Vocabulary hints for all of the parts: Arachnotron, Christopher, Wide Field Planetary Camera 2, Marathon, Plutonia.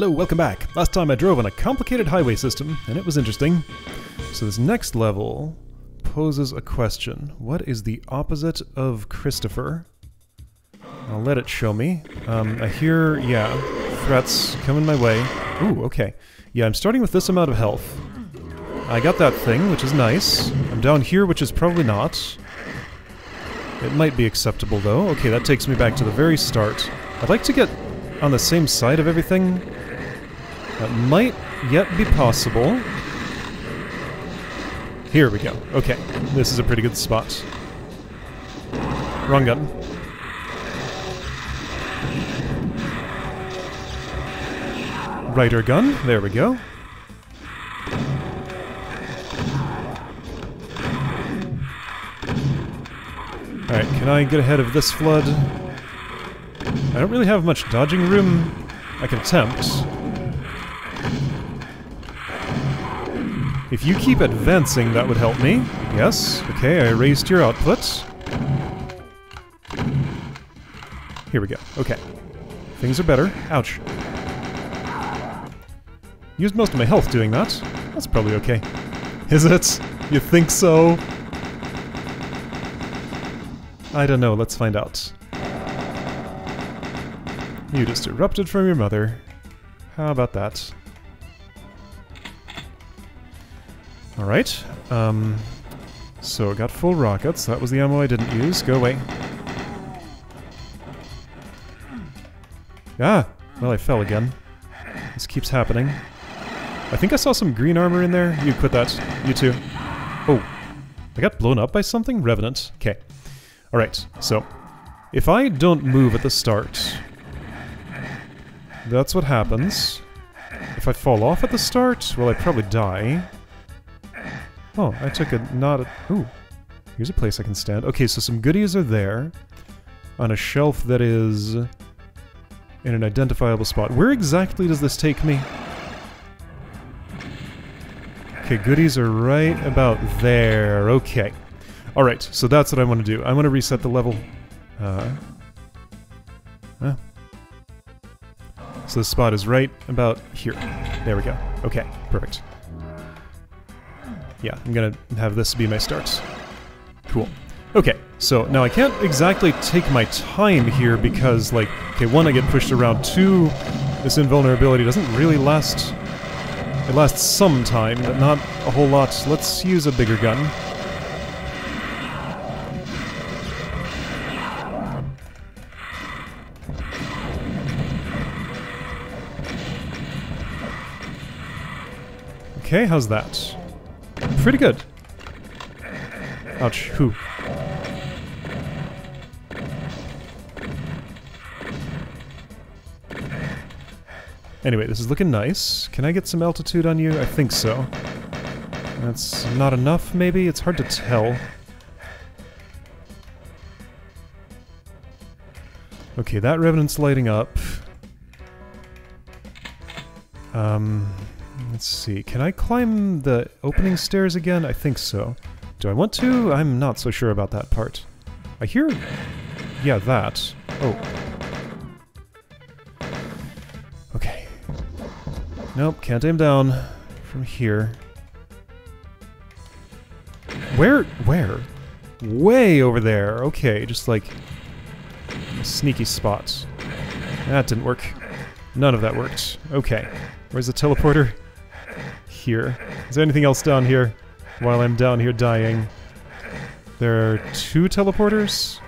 Hello, welcome back. Last time I drove on a complicated highway system, and it was interesting. So this next level poses a question. What is the opposite of Christopher? I'll let it show me. I hear, yeah, threats coming my way. Ooh, okay. Yeah, I'm starting with this amount of health. I got that thing, which is nice. I'm down here, which is probably not. It might be acceptable, though. Okay, that takes me back to the very start. I'd like to get on the same side of everything. That might yet be possible. Here we go. Okay, this is a pretty good spot. Wrong gun. Rider gun, there we go. Alright, can I get ahead of this flood? I don't really have much dodging room. I can attempt. If you keep advancing, that would help me. Yes, okay, I raised your output. Here we go, okay. Things are better. Ouch. Used most of my health doing that. That's probably okay. Is it? You think so? I don't know, let's find out. You just erupted from your mother. How about that? Alright. So I got full rockets. That was the ammo I didn't use. Go away. Ah! Well, I fell again. This keeps happening. I think I saw some green armor in there. You quit that. You too. Oh. I got blown up by something? Revenant. Okay. Alright, so. If I don't move at the start, that's what happens. If I fall off at the start, well, I probably die. Oh, I took a not a... Ooh. Here's a place I can stand. Okay, so some goodies are there. On a shelf that is in an identifiable spot. Where exactly does this take me? Okay, goodies are right about there. Okay. Alright, so that's what I want to do. I want to reset the level. So this spot is right about here. There we go. Okay, perfect. Yeah, I'm gonna have this be my start. Cool. Okay, so now I can't exactly take my time here because, like, okay, one, I get pushed around, two, this invulnerability doesn't really last. It lasts some time, but not a whole lot. Let's use a bigger gun. Okay, how's that? Pretty good. Ouch, whew. Anyway, this is looking nice. Can I get some altitude on you? I think so. That's not enough, maybe? It's hard to tell. Okay, that Revenant's lighting up. Let's see, can I climb the opening stairs again? I think so. Do I want to? I'm not so sure about that part. I hear... yeah, that. Oh. Nope, can't aim down from here. Where? Way over there. Okay, just like a sneaky spot. That didn't work. None of that worked. Okay, where's the teleporter? Here. Is there anything else down here while I'm down here dying? There are two teleporters?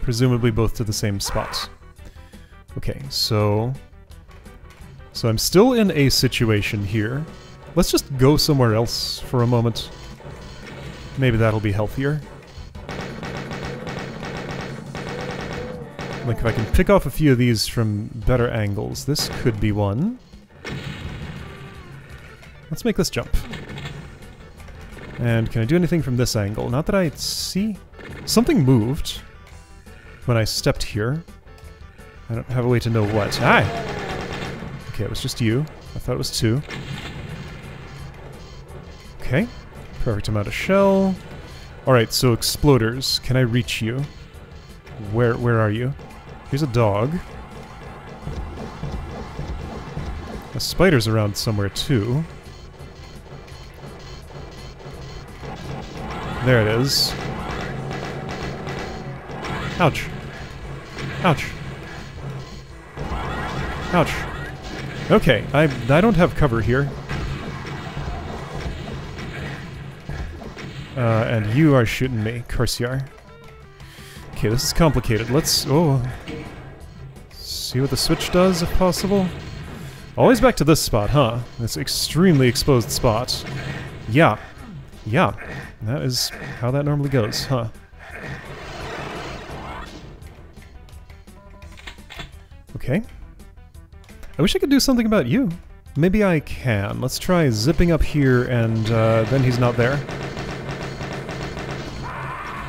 Presumably both to the same spot. Okay, so... so I'm still in a situation here. Let's just go somewhere else for a moment. Maybe that'll be healthier. Like if I can pick off a few of these from better angles, this could be one. Let's make this jump. And can I do anything from this angle? Not that I see. Something moved when I stepped here. I don't have a way to know what. Hi! Okay, it was just you. I thought it was two. Okay. Perfect amount of shell. Alright, so exploders. Can I reach you? Where are you? Here's a dog. spider's around somewhere too. There it is. Ouch. Ouch. Ouch. Okay, I don't have cover here. And you are shooting me, curse you are. Okay, this is complicated. Let's... oh... see what the switch does, if possible. Always back to this spot, huh? This extremely exposed spot. Yeah. Yeah. That is how that normally goes, huh? Okay. I wish I could do something about you. Maybe I can. Let's try zipping up here and then he's not there.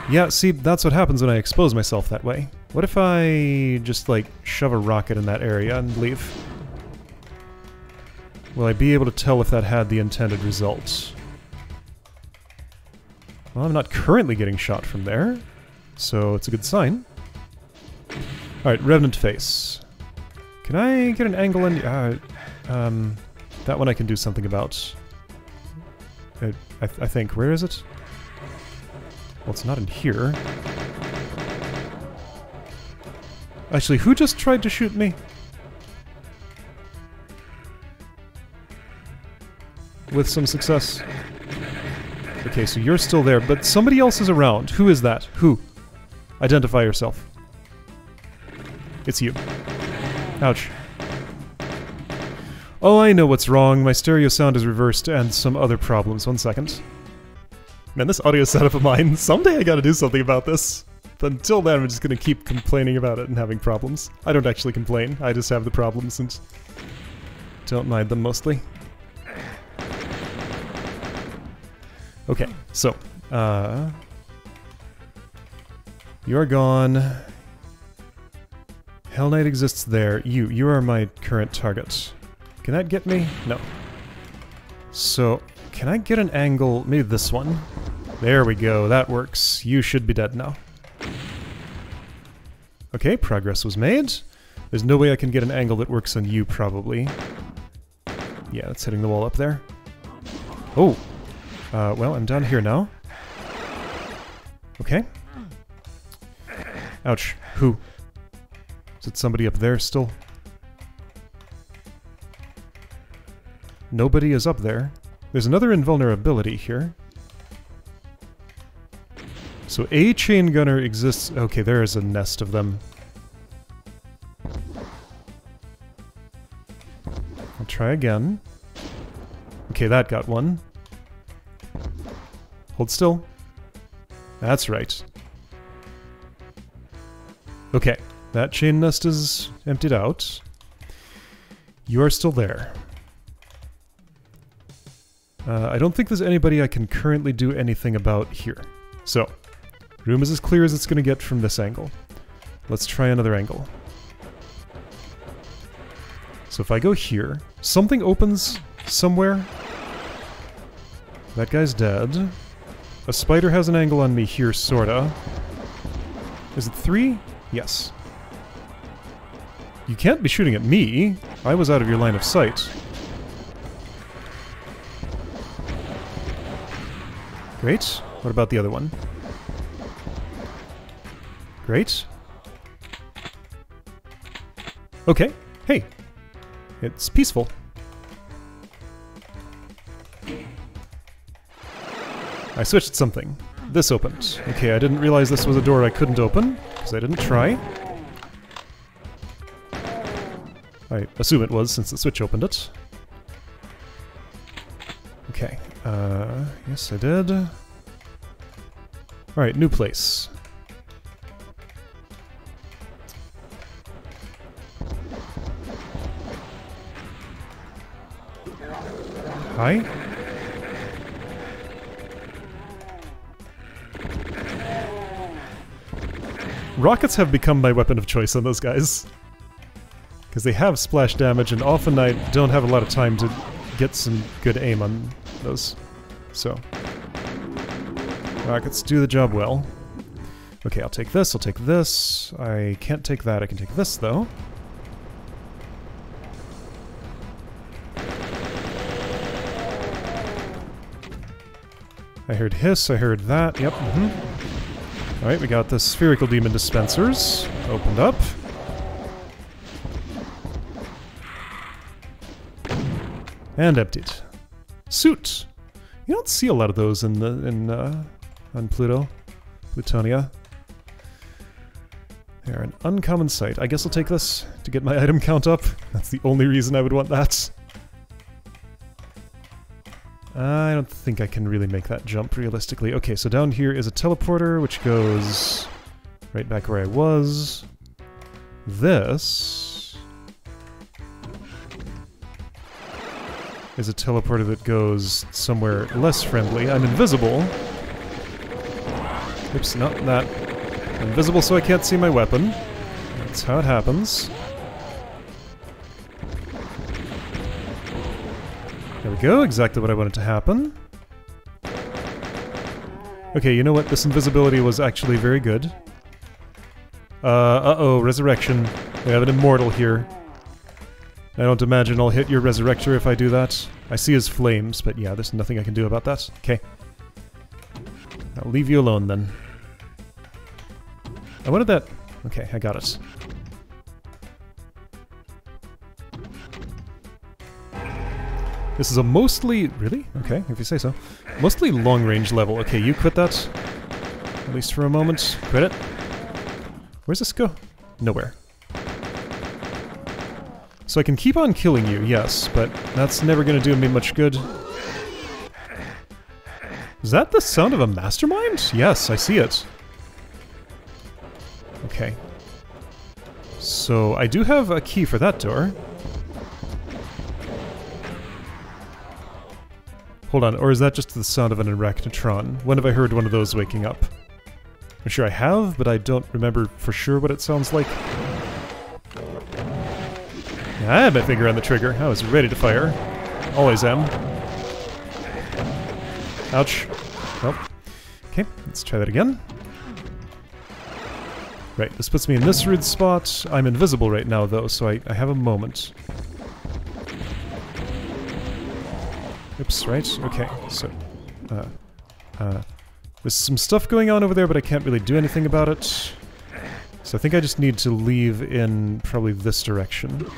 Yeah, see, that's what happens when I expose myself that way. What if I just, like, shove a rocket in that area and leave? Will I be able to tell if that had the intended result? Well, I'm not currently getting shot from there, so it's a good sign. Alright, Revenant face. Can I get an angle in? That one I can do something about. I think. Where is it? Well, it's not in here. Actually, who just tried to shoot me? With some success. Okay, so you're still there, but somebody else is around. Who is that? Who? Identify yourself. It's you. Ouch. Oh, I know what's wrong. My stereo sound is reversed and some other problems. One second. Man, this audio setup of mine, someday I gotta do something about this. But until then, I'm just gonna keep complaining about it and having problems. I don't actually complain, I just have the problems and don't mind them mostly. Okay, so, you're gone. Hell Knight exists there. You are my current target. Can that get me? No. So, can I get an angle? Maybe this one. There we go, that works. You should be dead now. Okay, progress was made. There's no way I can get an angle that works on you, probably. Yeah, that's hitting the wall up there. Oh! Well, I'm down here now. Okay. Ouch. Who? Is it somebody up there still? Nobody is up there. There's another invulnerability here. So a chain gunner exists... okay, there is a nest of them. I'll try again. Okay, that got one. Hold still. That's right. Okay. That chain nest is emptied out. You are still there. I don't think there's anybody I can currently do anything about here. So, room is as clear as it's going to get from this angle. Let's try another angle. So if I go here, something opens somewhere. That guy's dead. A spider has an angle on me here, sorta. Is it three? Yes. You can't be shooting at me. I was out of your line of sight. Great. What about the other one? Great. Okay. Hey. It's peaceful. I switched something. This opened. Okay, I didn't realize this was a door I couldn't open, because I didn't try. I assume it was, since the switch opened it. Okay, yes I did. Alright, new place. Hi? Rockets have become my weapon of choice on those guys. Because they have splash damage, and often I don't have a lot of time to get some good aim on those. So. Rockets do the job well. Okay, I'll take this, I'll take this. I can't take that, I can take this though. I heard hiss, I heard that, yep, Alright, we got the spherical demon dispensers opened up. And emptied. Suit! You don't see a lot of those in the, on Pluto. Plutonia. They're an uncommon sight. I guess I'll take this to get my item count up. That's the only reason I would want that. I don't think I can really make that jump realistically. Okay, so down here is a teleporter, which goes right back where I was. This is a teleporter that goes somewhere less friendly. I'm invisible. Oops, not that. Invisible so I can't see my weapon. That's how it happens. There we go, exactly what I wanted to happen. Okay, you know what? This invisibility was actually very good. Uh-oh, resurrection. We have an immortal here. I don't imagine I'll hit your resurrector if I do that. I see his flames, but yeah, there's nothing I can do about that. Okay. I'll leave you alone then. I wanted that... Okay, I got it. This is a mostly... Really? Okay, if you say so. Mostly long-range level. Okay, you quit that. At least for a moment. Quit it. Where's this go? Nowhere. So I can keep on killing you, yes, but that's never gonna do me much good. Is that the sound of a mastermind? Yes, I see it. Okay. So I do have a key for that door. Hold on, or is that just the sound of an arachnotron? When have I heard one of those waking up? I'm sure I have, but I don't remember for sure what it sounds like. I had my finger on the trigger. I was ready to fire. Always am. Ouch. Nope. Okay, let's try that again. Right, this puts me in this rude spot. I'm invisible right now, though, so I have a moment. Oops, right? Okay, so... there's some stuff going on over there, but I can't really do anything about it. So I think I just need to leave in probably this direction.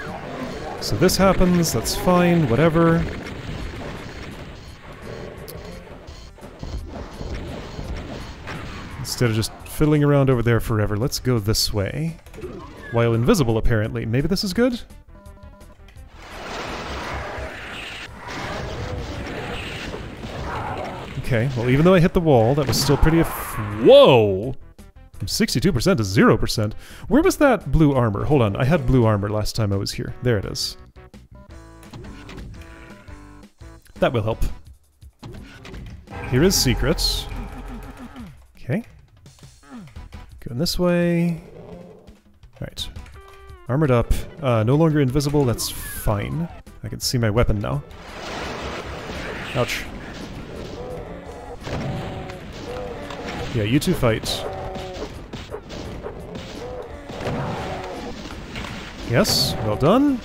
So this happens, that's fine, whatever. Instead of just fiddling around over there forever, let's go this way. While invisible, apparently. Maybe this is good? Okay, well even though I hit the wall, that was still pretty Whoa! From 62% to 0%. Where was that blue armor? Hold on, I had blue armor last time I was here. There it is. That will help. Here is secrets. Okay. Going this way. Alright. Armored up. No longer invisible, that's fine. I can see my weapon now. Ouch. Yeah, you two fight. Yes, well done.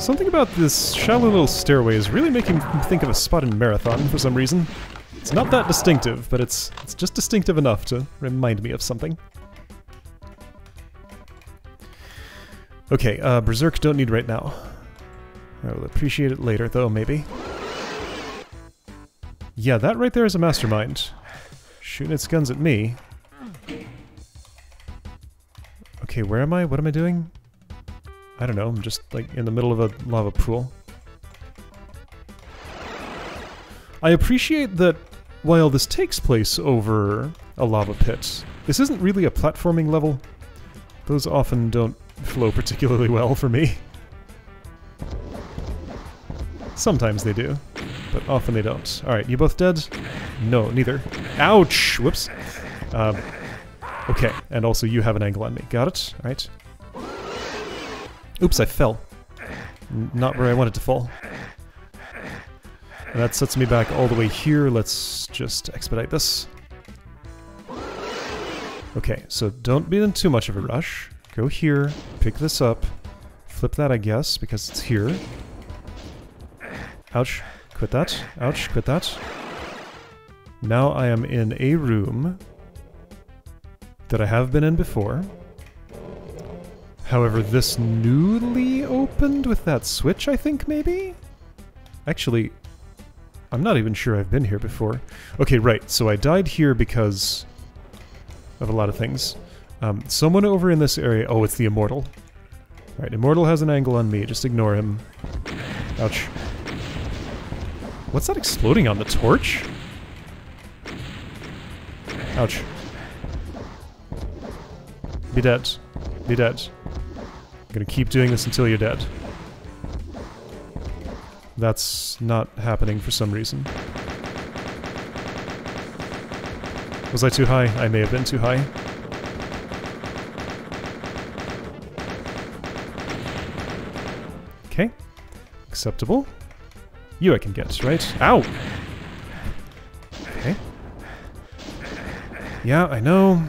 Something about this shallow little stairway is really making me think of a spot in Marathon for some reason. It's not that distinctive, but it's just distinctive enough to remind me of something. Okay, Berserk don't need right now. I will appreciate it later, though, maybe. Yeah, that right there is a mastermind. Shooting its guns at me. Okay, where am I? What am I doing? I don't know, I'm just, like, in the middle of a lava pool. I appreciate that while this takes place over a lava pit, this isn't really a platforming level. Those often don't flow particularly well for me. Sometimes they do, but often they don't. Alright, you both dead? No, neither. Ouch! Whoops. Okay, and also you have an angle on me. Got it? Alright. Oops, I fell. Not where I wanted to fall. And that sets me back all the way here. Let's just expedite this. Okay, so don't be in too much of a rush. Go here, pick this up, flip that, I guess, because it's here. Ouch. Quit that. Ouch. Quit that. Now I am in a room that I have been in before. However, this newly opened with that switch, I think, maybe? Actually, I'm not even sure I've been here before. Okay, right, so I died here because of a lot of things. Someone over in this area... Oh, it's the Immortal. Alright, Immortal has an angle on me. Just ignore him. Ouch. What's that exploding on the torch? Ouch. Be dead. Be dead. I'm gonna keep doing this until you're dead. That's not happening for some reason. Was I too high? I may have been too high. Okay. Acceptable. You I can get, right? Ow! Okay. Yeah, I know.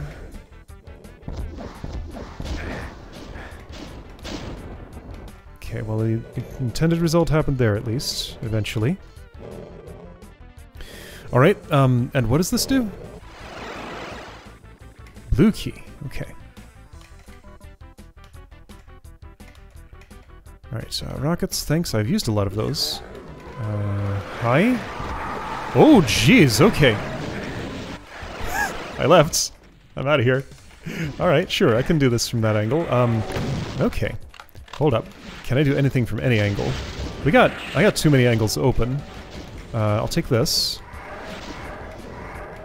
Okay, well the intended result happened there at least, eventually. Alright, and what does this do? Blue key, okay. Alright, rockets, thanks, I've used a lot of those. Hi? Oh jeez, okay. I left. I'm out of here. Alright, sure, I can do this from that angle. Okay. Hold up. Can I do anything from any angle? I got too many angles open. I'll take this.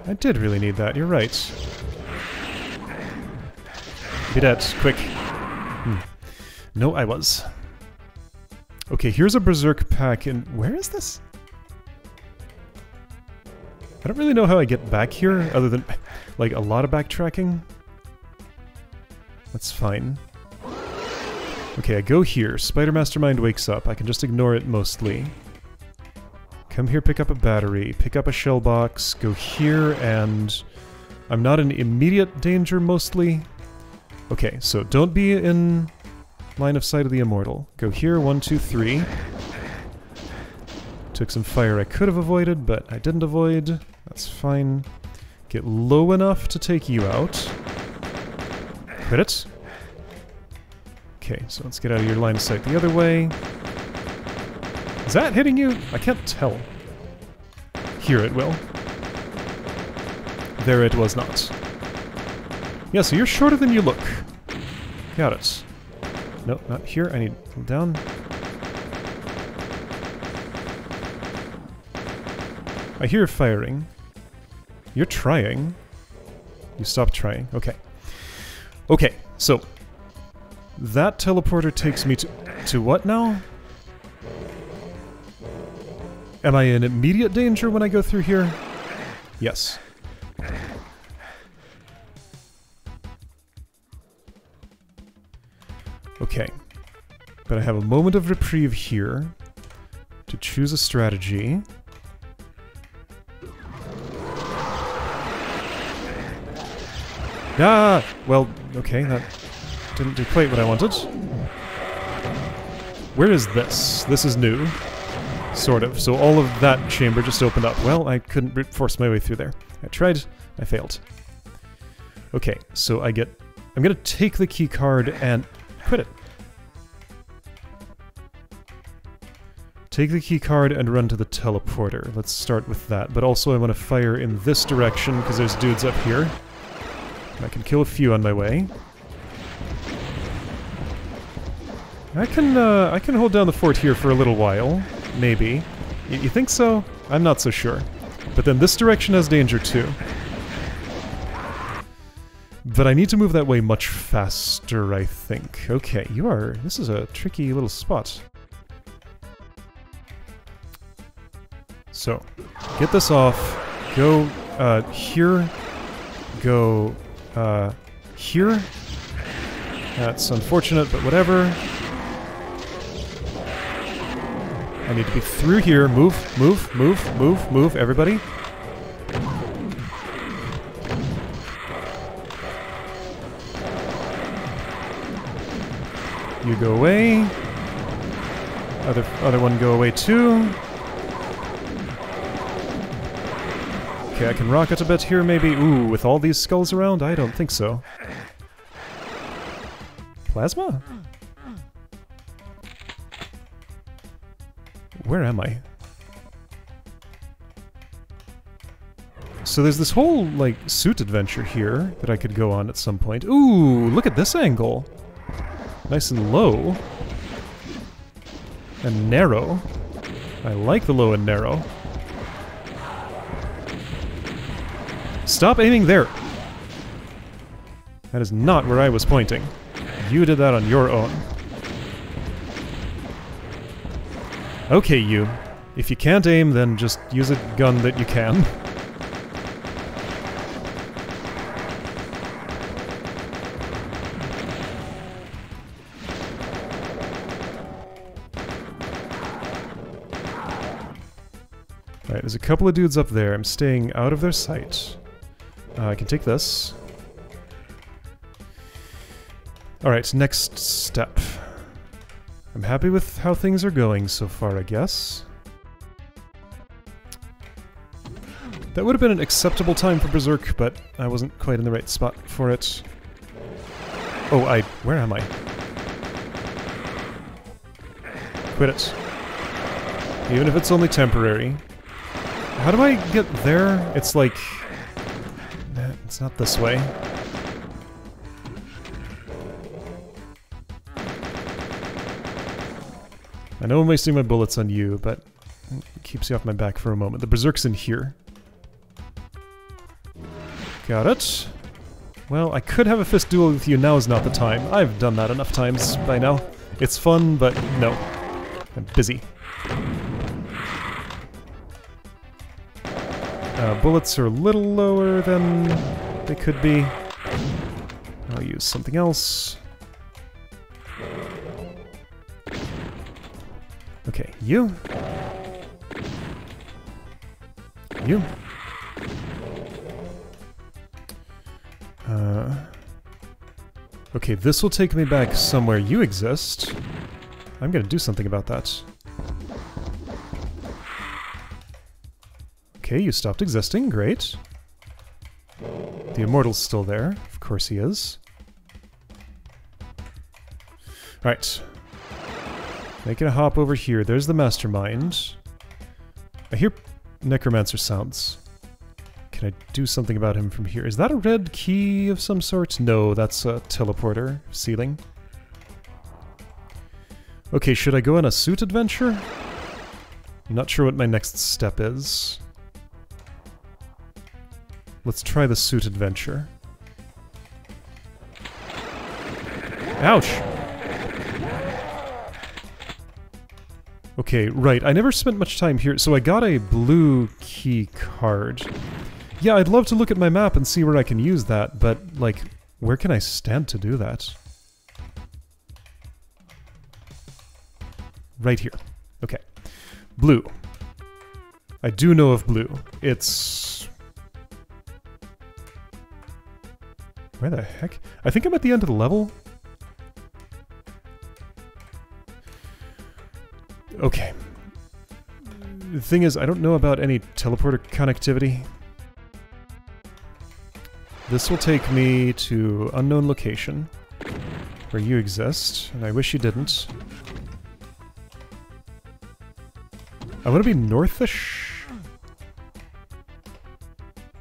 I did really need that, you're right. Be dead, quick. No, I was. Okay, here's a Berserk pack in... Where is this? I don't really know how I get back here, other than, like, a lot of backtracking. That's fine. Okay, I go here. Spider Mastermind wakes up. I can just ignore it mostly. Come here, pick up a battery. Pick up a shell box. Go here, and... I'm not in immediate danger, mostly. Okay, so don't be in line of sight of the Immortal. Go here, 1, 2, 3. Took some fire I could have avoided, but I didn't avoid. That's fine. Get low enough to take you out. Quit it. Okay, so let's get out of your line of sight the other way. Is that hitting you? I can't tell. Here it will. There it was not. Yeah, so you're shorter than you look. Got it. No, not here. I need down. I hear firing. You're trying. You stopped trying. Okay. Okay, so... That teleporter takes me to what now? Am I in immediate danger when I go through here? Yes. Okay. But I have a moment of reprieve here to choose a strategy. Ah! Well, okay, that... Didn't do quite what I wanted. Where is this? This is new. Sort of. So all of that chamber just opened up. Well, I couldn't force my way through there. I tried. I failed. Okay, so I get... I'm gonna take the key card and... Quit it. Take the key card and run to the teleporter. Let's start with that. But also I want to fire in this direction because there's dudes up here. I can kill a few on my way. I can hold down the fort here for a little while, maybe. You think so? I'm not so sure. But then this direction has danger too. But I need to move that way much faster, I think. Okay, you are... This is a tricky little spot. So, get this off. Go, here. Go, here. That's unfortunate, but whatever. I need to be through here. Move, move, move, move, move, everybody. You go away. Other one go away too. Okay, I can rock it a bit here maybe. Ooh, with all these skulls around? I don't think so. Plasma? Where am I? So there's this whole, like, suit adventure here that I could go on at some point. Ooh, look at this angle! Nice and low. And narrow. I like the low and narrow. Stop aiming there! That is not where I was pointing. You did that on your own. Okay, you. If you can't aim, then just use a gun that you can. Alright, there's a couple of dudes up there. I'm staying out of their sight. I can take this. Alright, next step. I'm happy with how things are going so far, I guess. That would have been an acceptable time for Berserk, but I wasn't quite in the right spot for it. Oh, where am I? Quit it. Even if it's only temporary. How do I get there? It's like... Nah, it's not this way. I know I'm wasting my bullets on you, but it keeps you off my back for a moment. The Berserk's in here. Got it. Well, I could have a fist duel with you. Now is not the time. I've done that enough times by now. It's fun, but no. I'm busy. Bullets are a little lower than they could be. I'll use something else. Okay, you. You. Okay, this will take me back somewhere you exist. I'm gonna do something about that. Okay, you stopped existing, great. The Immortal's still there, of course he is. Alright. Making a hop over here. There's the Mastermind. I hear Necromancer sounds. Can I do something about him from here? Is that a red key of some sort? No, that's a teleporter ceiling. Okay, should I go on a suit adventure? I'm not sure what my next step is. Let's try the suit adventure. Ouch! Okay, right, I never spent much time here, so I got a blue key card. Yeah, I'd love to look at my map and see where I can use that, but, like, where can I stand to do that? Right here. Okay. Blue. I do know of blue. It's... Where the heck? I think I'm at the end of the level. Okay. The thing is, I don't know about any teleporter connectivity. This will take me to unknown location, where you exist, and I wish you didn't. I want to be northish.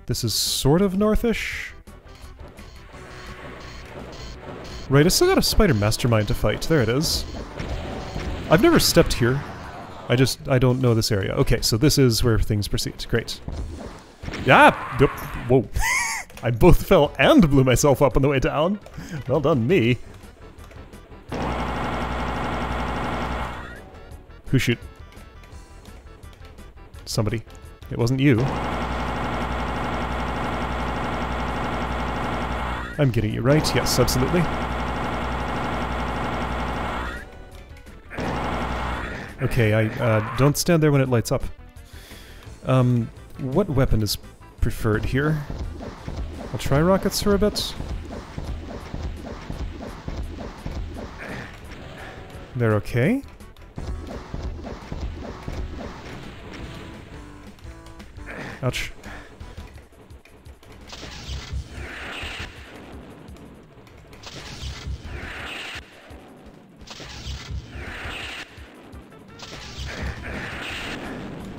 This is sort of northish. Right, I still got a spider mastermind to fight. There it is. I've never stepped here. I don't know this area. Okay, so this is where things proceed. Great. Yeah! Whoa. I both fell and blew myself up on the way down. Well done, me. Who shoot? Somebody. It wasn't you. I'm getting you right. Yes, absolutely. Okay, I don't stand there when it lights up. What weapon is preferred here? I'll try rockets for a bit. They're okay. Ouch.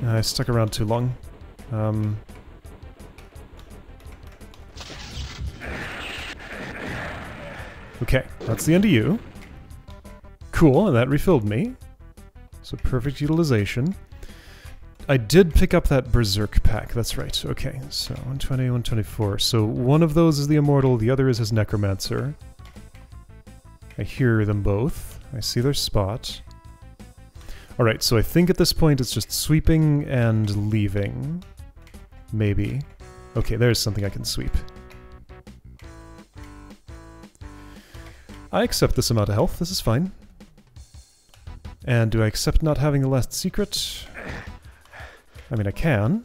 I stuck around too long. Okay, that's the end of you. Cool, and that refilled me. So perfect utilization. I did pick up that Berserk pack, that's right. Okay, so 120, 124. So one of those is the Immortal, the other is his Necromancer. I hear them both. I see their spot. Alright, so I think at this point it's just sweeping and leaving. Maybe. Okay, there's something I can sweep. I accept this amount of health, this is fine. And do I accept not having the last secret? I mean, I can.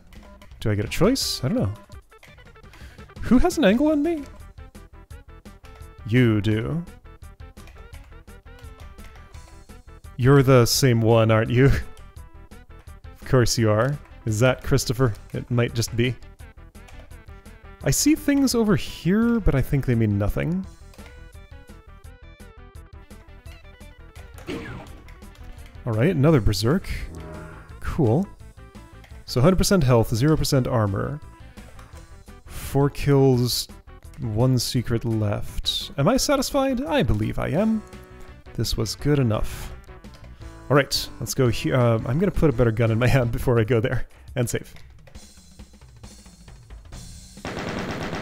Do I get a choice? I don't know. Who has an angle on me? You do. You're the same one, aren't you? Of course you are. Is that Christopher? It might just be. I see things over here, but I think they mean nothing. Alright, another Berserk. Cool. So 100% health, 0% armor. 4 kills, 1 secret left. Am I satisfied? I believe I am. This was good enough. Alright, let's go here. I'm gonna put a better gun in my hand before I go there. And save.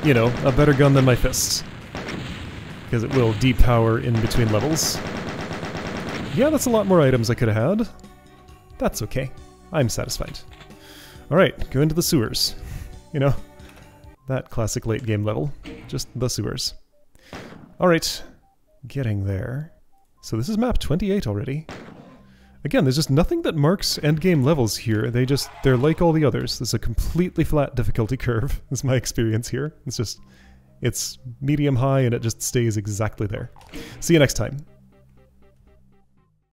You know, a better gun than my fists. Because it will depower in between levels. Yeah, that's a lot more items I could have had. That's okay. I'm satisfied. Alright, go into the sewers. You know, that classic late game level. Just the sewers. Alright, getting there. So this is map 28 already. Again, there's just nothing that marks endgame levels here. They're like all the others. There's a completely flat difficulty curve. That's my experience here. It's medium high and it just stays exactly there. See you next time.